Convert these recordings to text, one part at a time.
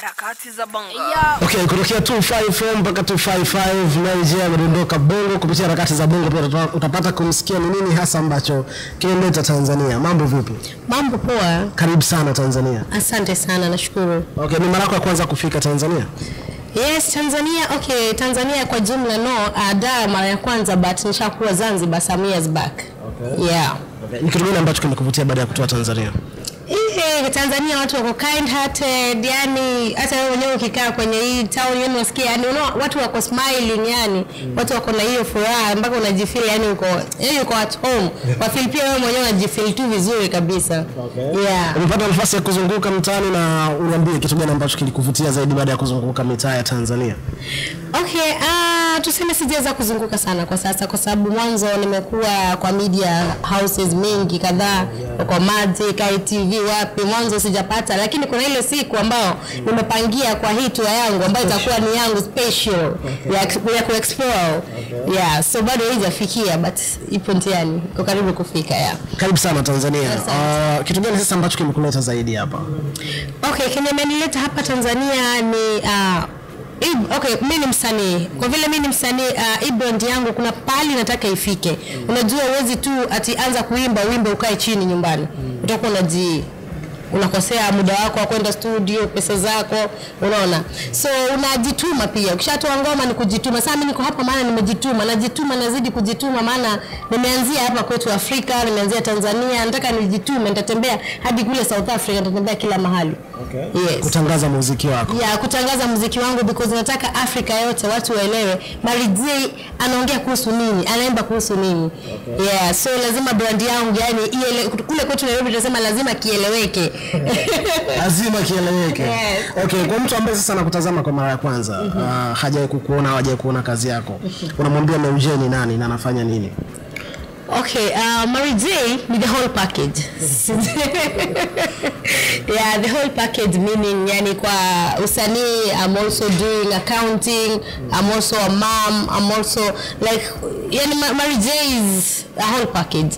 harakati za bongo. Okay, kutokea 254 mpaka 255 Nigeria mdondoka bongo kupitia harakati za bongo, pia utapata kumsikia ni nini hasa ambacho kimeleta Tanzania. Mambo vipi? Mambo poa. Karibu sana Tanzania. Asante sana, nashukuru. Okay, ni mara ya kwanza kufika Tanzania? Yes, Tanzania. Okay, Tanzania kwa jumla no, ada mara ya kwanza, but nishakuwa Zanzibar some years back. Okay. Yeah. Okay. Ni kitu gani ambacho kimekuvutia baada ya kutoa Tanzania? Tanzania watu wako kind-hearted, yani hata wewe mwenyewe ukikaa kwenye hii town yenu unasikia yani watu wako smiling, yani watu wako na hiyo furaha mpaka unajifeel yani uko at home. Wafeel pia wewe mwenyewe unajifeel tu vizuri kabisa. Okay. Yeah. Umepata nafasi ya kuzunguka mtaani, na uniambie kitu gani ambacho kilikuvutia zaidi baada ya kuzunguka mitaa ya Tanzania? Okay, tuseme sijaweza kuzunguka sana kwa sasa kwa sababu mwanzo nimekuwa kwa media houses mingi kadhaa, kwa Magic, ITV, wapi, mwanzo sijapata, lakini kuna ile siku ambao nimepangia kwa hii tour yangu ambayo itakuwa ni yangu special. Okay. Ya kuexplore. Okay. Yeah, so bado haijafikia but ipo njiani, iko karibu kufika. Yeah. Karibu sana Tanzania. Kitu gani sasa ambacho kimekuleta zaidi hapa? Okay, kimenileta hapa Tanzania ni okay, mimi ni msanii. Kwa vile mimi ni msanii, brand yangu kuna pali nataka ifike. Unajua uwezi tu ati anza kuimba wimbo ukae chini nyumbani. Utakuwa unakosea muda wako wa kwenda studio, pesa zako, unaona. So unajituma pia. Ukishatoa ngoma ni kujituma. Sasa mimi niko hapa maana nimejituma. Najituma, nazidi kujituma maana nimeanzia hapa kwetu Afrika, nimeanzia Tanzania. Nataka nijitume, nitatembea hadi kule South Africa, nitatembea kila mahali. Okay. Yes. Kutangaza muziki wako. Yeah, kutangaza muziki wangu because nataka Afrika yote watu waelewe Mary Jane anaongea kuhusu nini, anaimba kuhusu nini. Okay. Yeah, so lazima brand yangu yani kule kwetu Nairobi tunasema lazima kieleweke. Lazima kieleweke. Yes. Okay, kwa mtu ambaye sasa anakutazama kwa mara ya kwanza, hajawahi kukuona, hajawahi kuona kazi yako. Unamwambia Mary Jane nani na anafanya nini? Okay, Mary Jane ni the whole package. Yeah, the whole package meaning yani kwa usanii, I'm also doing accounting, I'm also a mom, I'm also like yani Mary Jane is a whole package.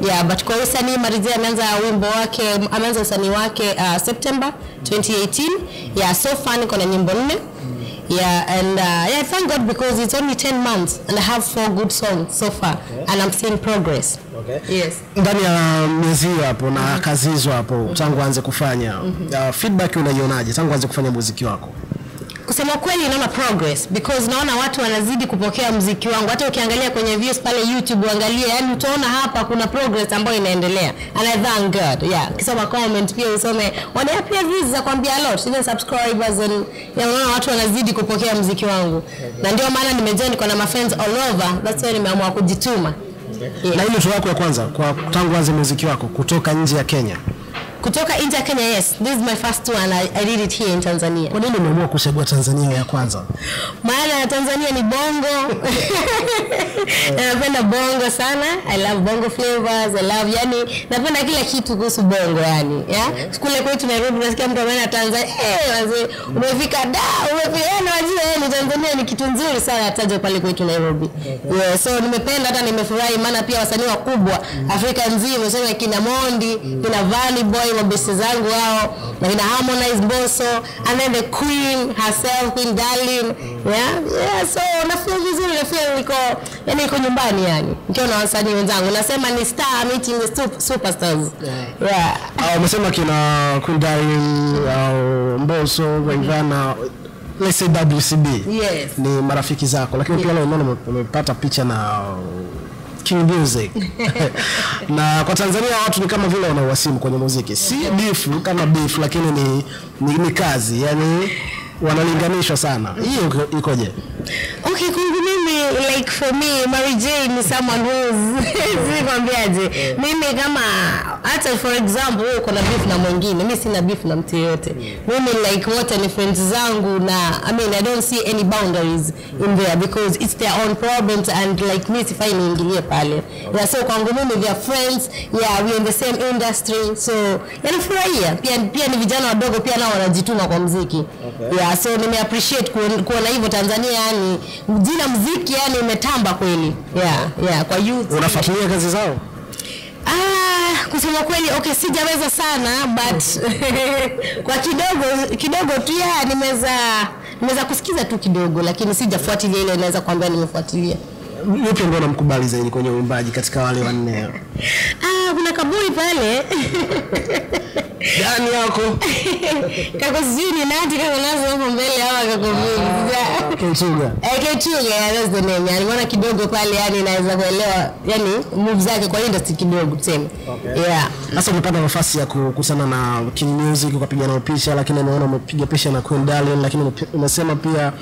Yeah, but kwa usanii Mary Jane ameanza wimbo wake, ameanza usanii wake September 2018. Yeah, so far niko na nyimbo 4. Yeah, and yeah, thank God because it's only 10 months and I have 4 good songs so far. Okay. And I'm seeing progress. Okay. Yes. Ndani ya miezi hapo na kazi hizo hapo tangu anze kufanya, feedback unaionaje tangu anze kufanya muziki wako? Kusema kweli naona progress because naona watu wanazidi kupokea muziki wangu. Hata ukiangalia kwenye views pale YouTube angalia, yani utaona hapa kuna progress ambayo inaendelea. And I thank God. Yeah, kisoma comment pia usome wanapia views za kwambia a lot, even subscribers and naona watu wanazidi kupokea muziki wangu. Na ndio maana nimejoin kwa na my friends all over. That's why nimeamua kujituma. Yeah. Na ile show yako ya kwanza kwa tangu anze muziki wako kutoka nje ya Kenya. Kutoka nje Kenya, yes. This is my first one. I did it here in Tanzania. Kwa nini umeamua kuchagua Tanzania ya kwanza? Maana Tanzania ni bongo. Napenda bongo sana. I love bongo flavors. I love yani napenda kila kitu kuhusu bongo yani. Yeah? Kule kwetu Nairobi unasikia mtu anaenda Tanzania, wazee, umefika da, umefika wazee, Tanzania ni kitu nzuri sana ataje pale kwetu Nairobi. Yeah, so nimependa hata nimefurahi maana pia wasanii wakubwa Afrika nzima sema kina Mondi, kina Valley Boy mabesi zangu wao, na ina Harmonize Boso, and then the Queen herself, Queen Darling. Yeah, yeah, so na feel vizuri, na feel niko nyumbani yani. Nikiona wasanii wenzangu, nasema ni star meeting the superstars. Yeah. Umesema kina Queen Darling, Boso, Wengana, let's say WCB. Yes. Ni marafiki zako, lakini pia leo unaona umepata picha na King Music. Na kwa Tanzania watu ni kama vile wanawasimu kwenye muziki. Si beef kama beef, lakini ni kazi. Yani wanalinganishwa sana. Hiyo ikoje? Okay, kwangu mimi like for me Mary Jane is someone who sikwambiaje. Mimi kama hata for example uko na beef na mwingine, mimi sina beef na mtu yote. Mimi like wote ni friends zangu, na I mean I don't see any boundaries in there because it's their own problems and like me sifai niingilie pale. Yeah, so kwangu mimi we are friends. Yeah, we are in the same industry. So yanafurahia. Pia ni vijana wadogo pia nao wanajituma kwa muziki. Okay. Yeah, so nime appreciate kuona hivyo Tanzania yani jina muziki yani umetamba kweli. Yeah, yeah, kwa youth. Unafuatilia kazi zao? kusema kweli okay sijaweza sana but kwa kidogo tu ya nimeweza kusikiza tu kidogo lakini sijafuatilia ile naweza kwambia nimefuatilia. Yupi ambaye namkubali zaidi kwenye uimbaji katika wale wanne? Kuna kaburi pale. Ndani yako. Kako zuri nati kama nazo hapo mbele hapa kakaburi. Kenchuga. Kenchuga that's the name. Yani mbona kidogo pale yani naweza kuelewa yani move zake kwa industry kidogo tuseme. Okay. Yeah. Sasa umepata nafasi ya kukusana na King Music ukapiga nao picha lakini naona umepiga picha na Queen Darling lakini umesema pia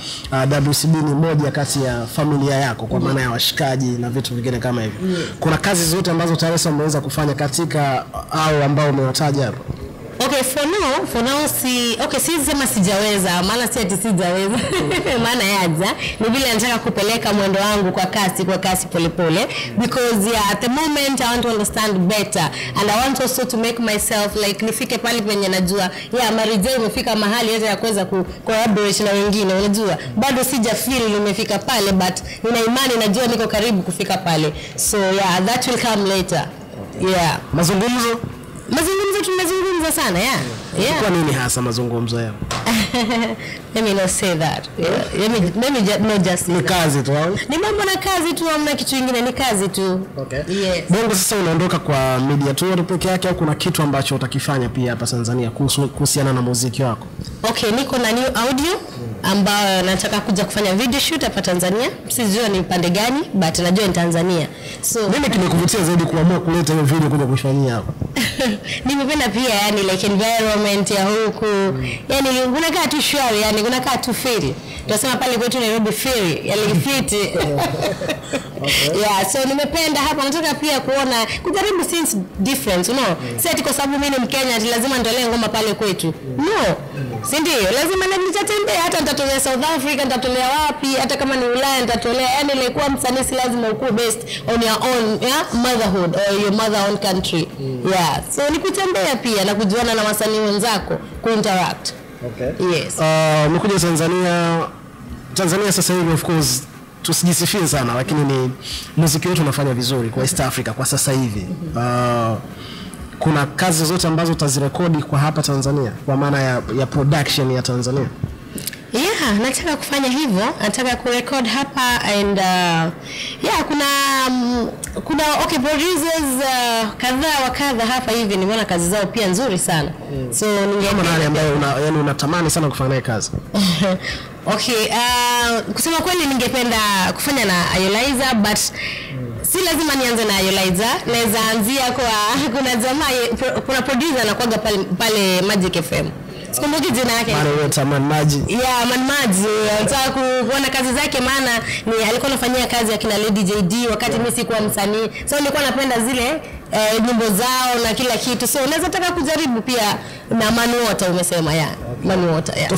WCB ni moja kati ya familia yako kwa maana ya washikaji na vitu vingine kama hivyo. Yeah. Kuna kazi zote ambazo Taresa ameweza kufanya katika au ambao umewataja hapo. Okay, for now sisema sijaweza, maana si ati sijaweza. Maana yaja ni vile nataka kupeleka mwendo wangu kwa kasi polepole because yeah, at the moment I want to understand better and I want also to make myself like nifike pale penye najua yeah Mary Jane imefika mahali hata ya kuweza collaborate na wengine unajua bado sijafeel nimefika pale but nina imani najua niko karibu kufika pale so yeah that will come later. Yeah, mazungumzo sana ya. Yeah. Kwa nini hasa mazungumzo yao? Let me not say that. Yeah. Let me just say. Ni kazi tu au? Ni mambo na kazi tu hamna kitu kingine ni kazi tu. Okay. Yes. Bongo sasa unaondoka kwa media tu au peke yake au kuna kitu ambacho utakifanya pia hapa Tanzania kuhusiana na muziki wako? Okay, niko na new audio ambayo nataka kuja kufanya video shoot hapa Tanzania. Sijui ni pande gani but najua ni Tanzania. So mimi kimekuvutia zaidi kuamua kuleta hiyo video kuja kuifanyia hapa. Nimependa pia yani like environment ya huku. Yani unakaa tu shwari yani unakaa tu feri. Tunasema pale kwetu Nairobi feri yani fiti. Okay. Yeah, so nimependa hapa nataka pia kuona kujaribu things different you know. Si ati kwa sababu mimi ni Mkenya lazima nitolee ngoma pale kwetu. No. Si ndio lazima nitatembea hata nitatolea South Africa nitatolea wapi hata kama ni Ulaya nitatolea yani ile kwa msanii si lazima ukue based on your own yeah, motherhood or your mother own country. Yeah, so ni kutembea pia na kujuana na wasanii wenzako kuinteract. Okay. Yes. Mkuja Tanzania sasa hivi of course tusijisifie sana lakini ni muziki wetu unafanya vizuri kwa East Africa kwa sasa hivi. Kuna kazi zote ambazo utazirekodi kwa hapa Tanzania kwa maana ya production ya Tanzania. Yeah, nataka kufanya hivyo, nataka kurekod hapa and yeah kuna okay producers kadhaa wakadha hapa hivi nimeona kazi zao pia nzuri sana. So ningeomba nani ambaye yani unatamani sana kufanya naye kazi? Okay, kusema kweli ningependa kufanya na Ayoliza but si lazima nianze na Ayoliza, naweza anzia kwa kuna jamaa kuna producer anakuaga pale Magic FM. Sikumbuki jina yake. Man maji. Nataka kuona kazi zake maana ni alikuwa anafanyia kazi ya kina DJ D wakati mimi sikuwa msanii. So nilikuwa napenda zile nyimbo zao na kila kitu. So naweza taka kujaribu pia na Manu Water umesema ya. Okay. Manu Water ya.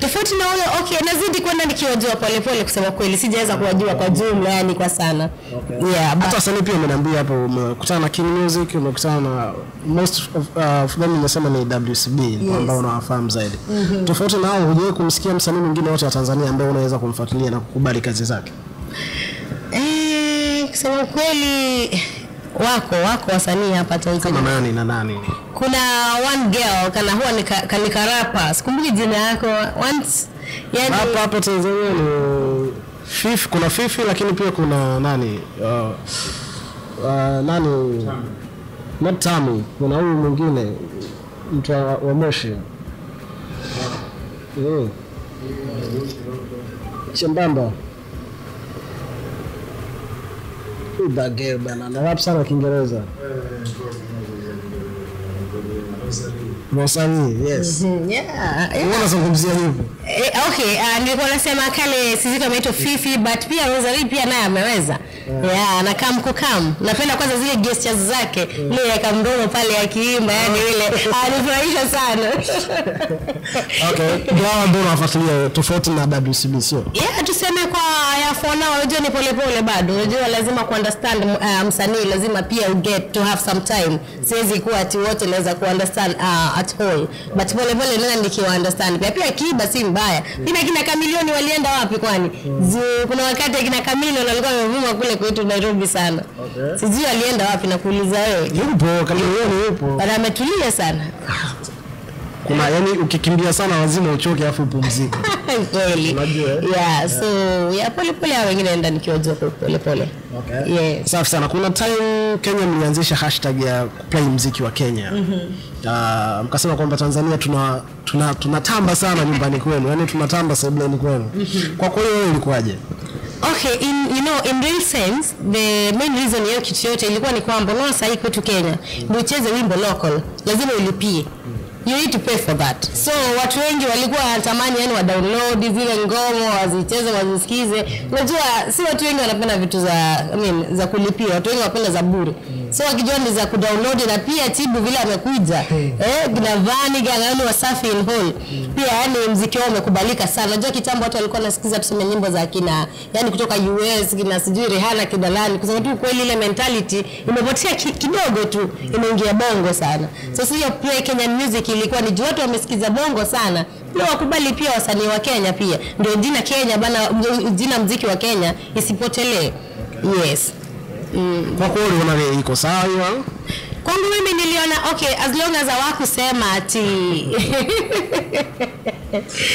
Tofauti na wale okay nazidi kwenda nikiwajua polepole kusema kweli sijaweza kuwajua kwa jumla yani kwa sana. Okay. Yeah, hata wasanii pia umeniambia hapo umekutana na King Music umekutana na most of them nimesema ni WCB ambao unawafahamu zaidi. Tofauti na hao hujawahi kumsikia msanii mwingine wote wa Tanzania ambaye unaweza kumfuatilia na kukubali kazi zake? Kusema kweli wako wasanii hapa Tanzania. Kama nani na nani? Kuna one girl kana huwa nikarapa. Sikumbuki jina yako. Once yani hapa Tanzania ni Fifi, kuna Fifi lakini pia kuna nani? Nani? Not Tamu. Kuna huyu mwingine mtu wa Moshi. Chembamba. Ubage bana na rap sana Kiingereza. Mwosani, yes. Yeah. Unaona zungumzia hivyo. Okay, nilikuwa nasema Kali sisi kama ito Fifi but pia Mwosani pia naye ameweza. Yeah, na come. Napenda kwanza zile gestures zake. Ile ya kamdomo pale akiimba yani ile alifurahisha sana. Okay, ndio ndio nafuatilia tofauti na WCB sio? Yeah, tuseme kwa ya for now unajua ni polepole bado. Unajua lazima kuunderstand msanii lazima pia you get to have some time. Siwezi kuwa ati wote naweza kuunderstand at all. But polepole nina nikiunderstand. Pia kiba si mbaya. Kina Kamilioni walienda wapi kwani? Kuna wakati kina Kamilioni alikuwa amevuma kule pale kwetu Nairobi sana. Okay. Sijui alienda wapi na kuuliza wewe. Yupo kama wewe yupo. Bado ametulia sana. Kuna yani ukikimbia sana lazima uchoke afu upumzike. Kweli. Yeah, so ya pole pole hao wengine nenda nikiwajua pole pole. Okay. Yeah. Safi sana. Kuna time Kenya mlianzisha hashtag ya play muziki wa Kenya. Mkasema kwamba Tanzania tunatamba sana nyumbani kwenu. Yaani tunatamba sibleni kwenu. Kwa kweli wewe ilikuwaje? Okay, in real sense, the main reason ya kitu yote ilikuwa ni kwamba na sasa iko tu Kenya. Ndio ucheze wimbo local, lazima ulipie. You need to pay for that. So watu wengi walikuwa wanatamani yani wa download zile ngomo wazicheze wazisikize. Unajua si watu wengi wanapenda vitu za za kulipia, watu wengi wanapenda za bure. So wakijua ni za kudownload na pia Tibu vile amekuja Gnavani Gangani Wasafi in Hall pia yani muziki wao umekubalika sana. Unajua kitambo watu walikuwa nasikiza tuseme nyimbo za kina yani kutoka US kina sijui Rihanna Kidalani kwa sababu kweli ile mentality imepotea kidogo tu imeingia bongo sana. So sio play Kenyan music ilikuwa ni watu wamesikiza bongo sana. Leo wakubali pia wasanii wa Kenya pia. Ndio jina Kenya bana jina muziki wa Kenya isipotelee. Okay. Yes. Kwa kweli unaona iko sawa. Kwangu mimi niliona okay as long as hawakusema ati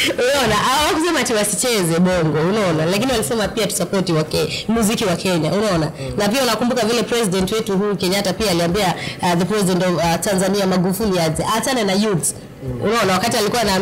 unaona hawakusema ati wasicheze bongo unaona lakini walisema pia tusupport muziki wa Kenya unaona. Na pia unakumbuka vile president wetu huyu Kenyatta pia aliambia the president of Tanzania Magufuli aje atane na youth unaona wakati alikuwa na